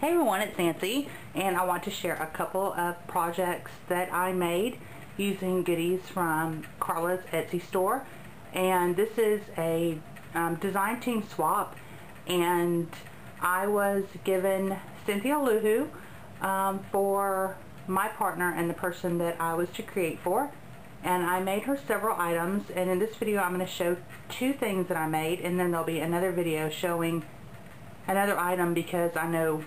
Hey everyone, it's Nancy, and I want to share a couple of projects that I made using goodies from Carla's Etsy store. And this is a design team swap, and I was given Cynthialoowho for my partner and the person that I was to create for. And I made her several items, and in this video I'm going to show two things that I made, and then there'll be another video showing another item because I know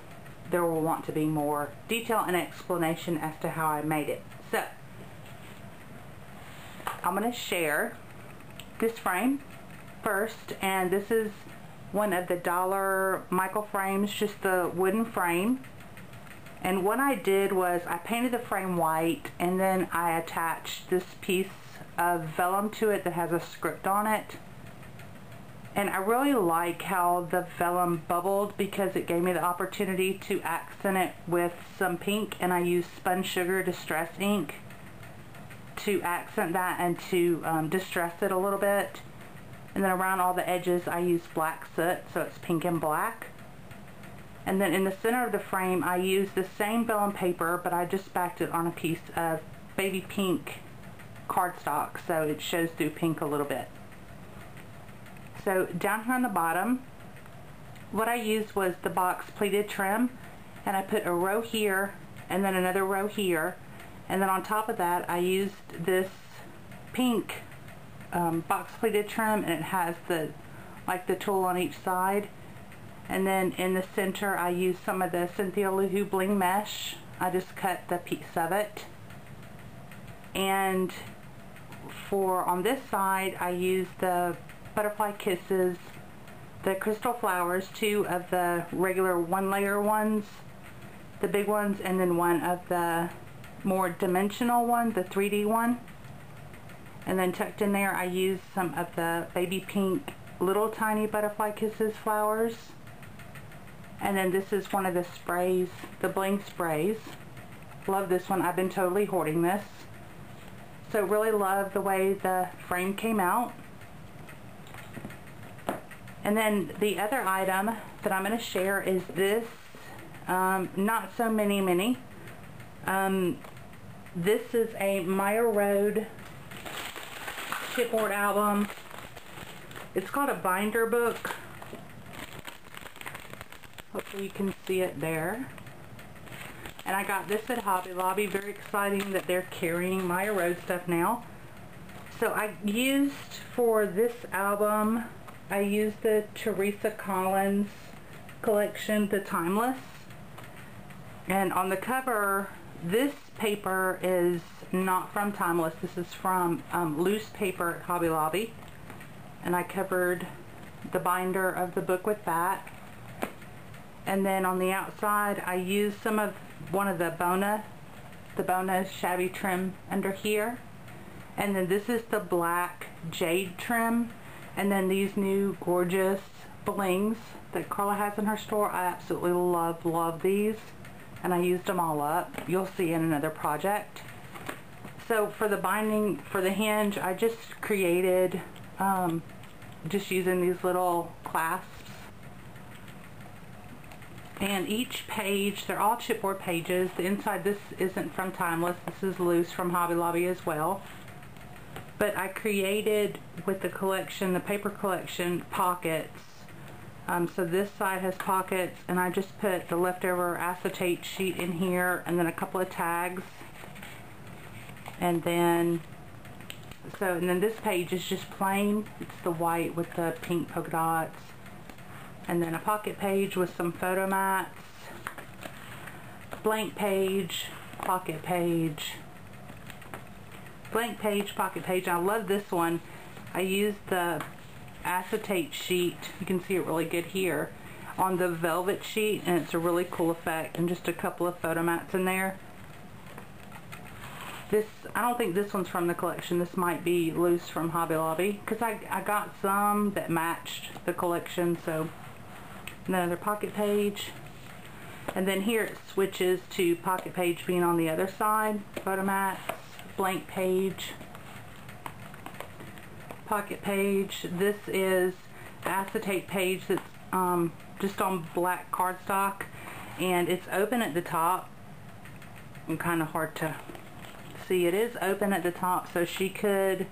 there will want to be more detail and explanation as to how I made it. So I'm going to share this frame first, and this is one of the Dollar Michael frames, just the wooden frame. And what I did was I painted the frame white, and then I attached this piece of vellum to it that has a script on it. And I really like how the vellum bubbled because it gave me the opportunity to accent it with some pink, and I used Spun Sugar Distress Ink to accent that and to distress it a little bit. And then around all the edges I used black soot, so it's pink and black. And then in the center of the frame I used the same vellum paper, but I just backed it on a piece of baby pink cardstock, so it shows through pink a little bit. So down here on the bottom, what I used was the box pleated trim, and I put a row here and then another row here, and then on top of that I used this pink box pleated trim, and it has the tool on each side. And then in the center I used some of the Cynthialoowho bling mesh. I just cut the piece of it. And for on this side I used the Butterflykisses, the crystal flowers, two of the regular one layer ones, the big ones, and then one of the more dimensional one, the 3D one. And then tucked in there I used some of the baby pink little tiny Butterflykisses flowers. And then this is one of the sprays, the bling sprays. Love this one. I've been totally hoarding this. So really love the way the frame came out. And then the other item that I'm going to share is this Not So Mini Mini. This is a Maya Road chipboard album. It's called a binder book. Hopefully you can see it there. And I got this at Hobby Lobby. Very exciting that they're carrying Maya Road stuff now. So I used for this album, I used the Teresa Collins collection, The Timeless. And on the cover, this paper is not from Timeless. This is from loose paper at Hobby Lobby. And I covered the binder of the book with that. And then on the outside, I used some of one of the Bona shabby trim under here. And then this is the black jade trim. And then these new gorgeous blings that Carla has in her store. I absolutely love these, and I used them all up. You'll see in another project. So for the binding, for the hinge, I just created just using these little clasps. And each page, they're all chipboard pages. The inside, this isn't from Timeless. This is loose from Hobby Lobby as well. But I created with the collection, the paper collection, pockets. So this side has pockets, and I just put the leftover acetate sheet in here, and then a couple of tags. And then this page is just plain. It's the white with the pink polka dots. And then a pocket page with some photo mats. Blank page, pocket page. Blank page, pocket page. I love this one. I used the acetate sheet. You can see it really good here on the velvet sheet, and it's a really cool effect, and just a couple of photo mats in there. This, I don't think this one's from the collection. This might be loose from Hobby Lobby, because I got some that matched the collection. So another pocket page, and then here it switches to pocket page being on the other side, photo mats. Blank page, pocket page. This is the acetate page that's just on black cardstock, and it's open at the top. I'm kind of hard to see. It is open at the top, so she could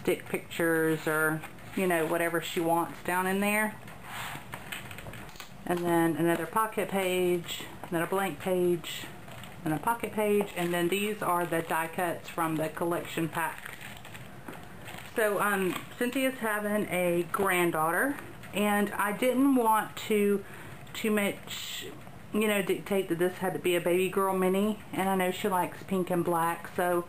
stick pictures or, you know, whatever she wants down in there. And then another pocket page, then a blank page, and a pocket page, and then these are the die cuts from the collection pack. So Cynthia's having a granddaughter, and I didn't want to too much, you know, dictate that this had to be a baby girl mini, and I know she likes pink and black, so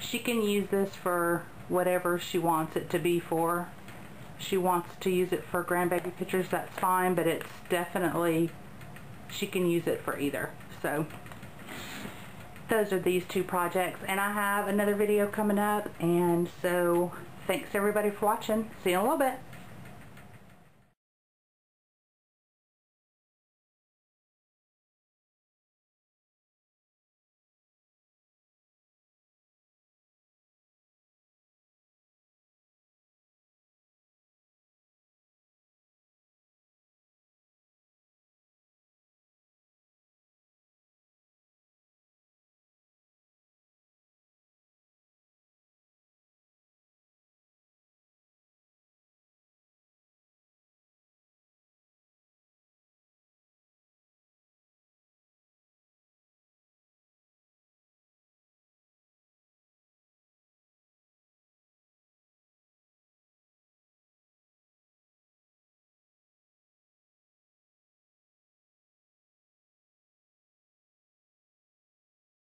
she can use this for whatever she wants it to be for. She wants to use it for grandbaby pictures, that's fine, but it's definitely, she can use it for either. So those are these two projects, and I have another video coming up, and so thanks everybody for watching. See you in a little bit.